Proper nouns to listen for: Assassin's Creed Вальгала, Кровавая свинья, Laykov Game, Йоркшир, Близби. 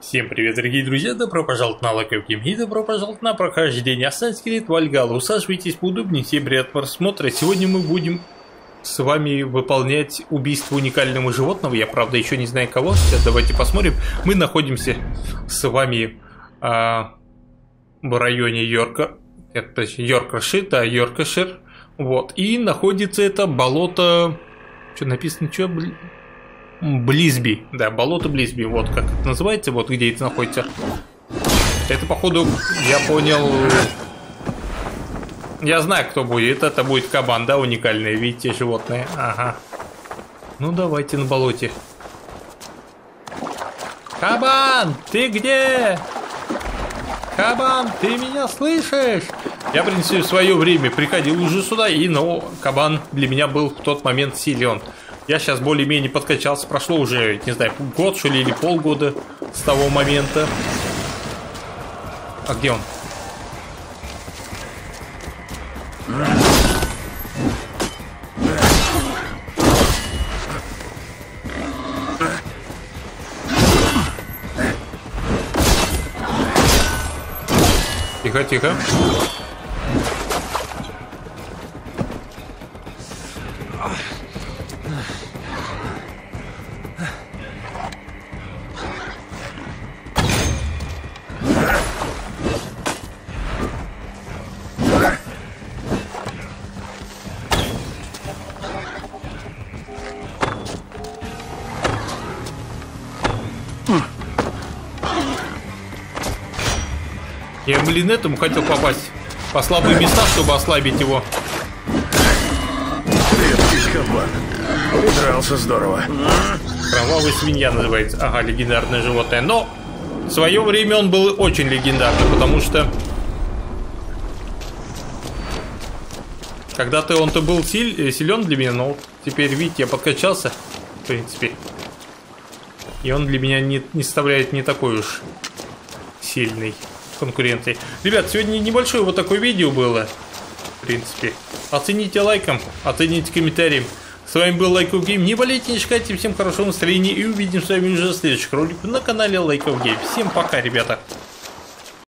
Всем привет, дорогие друзья, добро пожаловать на Laykov Game и добро пожаловать на прохождение Assassin's Creed Вальгала. Усаживайтесь поудобнее, всем приятного просмотра. Сегодня мы будем с вами выполнять убийство уникального животного. Я, правда, еще не знаю кого. Сейчас давайте посмотрим. Мы находимся с вами в районе Йорка. Это Йоркшир, да, Йоркшир. Вот, и находится это болото... Что написано? Что, блин? Близби, да, болото Близби, вот как это называется, вот где это находится. Это, походу, я понял, я знаю, кто будет, это будет кабан, да, уникальное, видите, животное, ага. Ну, давайте на болоте. Кабан, ты где? Кабан, ты меня слышишь? Я, в принципе, в свое время приходил уже сюда, и, но кабан для меня был в тот момент силен. Я сейчас более-менее подкачался, прошло уже, не знаю, год, что ли, или полгода с того момента. А где он? Тихо, тихо. Я, блин, этому хотел попасть по слабым местам, чтобы ослабить его. Крепкий кабан. Придрался здорово. Кровавая свинья называется. Ага, легендарное животное. Но в свое время он был очень легендарным, потому что когда-то он-то был силен для меня, но теперь, видите, я подкачался, в принципе. И он для меня не составляет не такой уж сильный конкуренции. Ребят, сегодня небольшое вот такое видео было, в принципе. Оцените лайком, оцените комментарием. С вами был Laykov Game. Не болейте, не шкайте, всем хорошего настроения и увидимся с вами уже в следующих роликах на канале Laykov Game. Всем пока, ребята.